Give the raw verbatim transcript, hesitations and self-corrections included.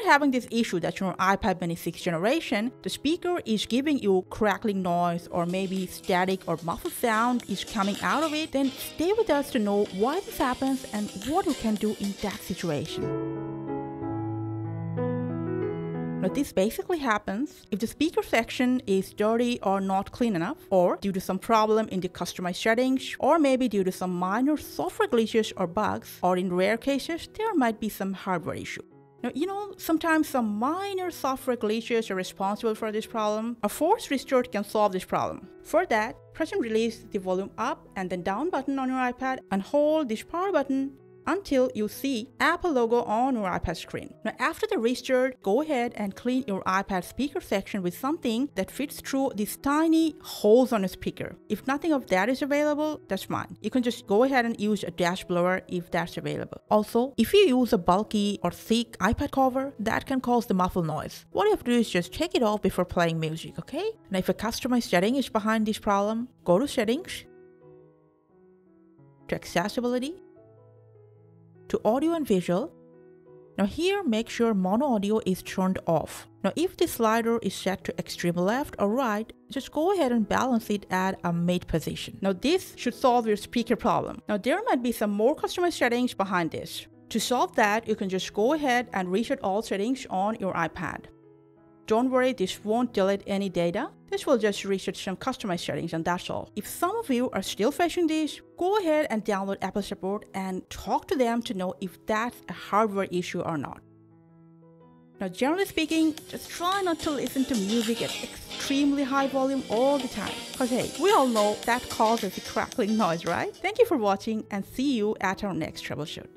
you're having this issue that your iPad Mini six generation, the speaker is giving you crackling noise or maybe static or muffled sound is coming out of it, then stay with us to know why this happens and what you can do in that situation. Now this basically happens if the speaker section is dirty or not clean enough, or due to some problem in the customized settings, or maybe due to some minor software glitches or bugs, or in rare cases, there might be some hardware issue. Now, you know, sometimes some minor software glitches are responsible for this problem. A force restore can solve this problem. For that, press and release the volume up and then down button on your iPad and hold this power button until you see Apple logo on your iPad screen. Now after the restart, go ahead and clean your iPad speaker section with something that fits through these tiny holes on a speaker. If nothing of that is available, that's fine. You can just go ahead and use a dash blower if that's available. Also, if you use a bulky or thick iPad cover, that can cause the muffled noise. What you have to do is just take it off before playing music, okay? Now if a customized setting is behind this problem, go to Settings, to Accessibility, to Audio and Visual. Now here make sure mono audio is turned off. Now if the slider is set to extreme left or right, just go ahead and balance it at a mid position. Now this should solve your speaker problem. Now there might be some more customized settings behind this. To solve that, you can just go ahead and reset all settings on your iPad. Don't worry, this won't delete any data. This will just reset some customized settings and that's all. If some of you are still facing this, go ahead and download Apple Support and talk to them to know if that's a hardware issue or not. Now, generally speaking, just try not to listen to music at extremely high volume all the time, because hey, we all know that causes a crackling noise, right? Thank you for watching and see you at our next troubleshoot.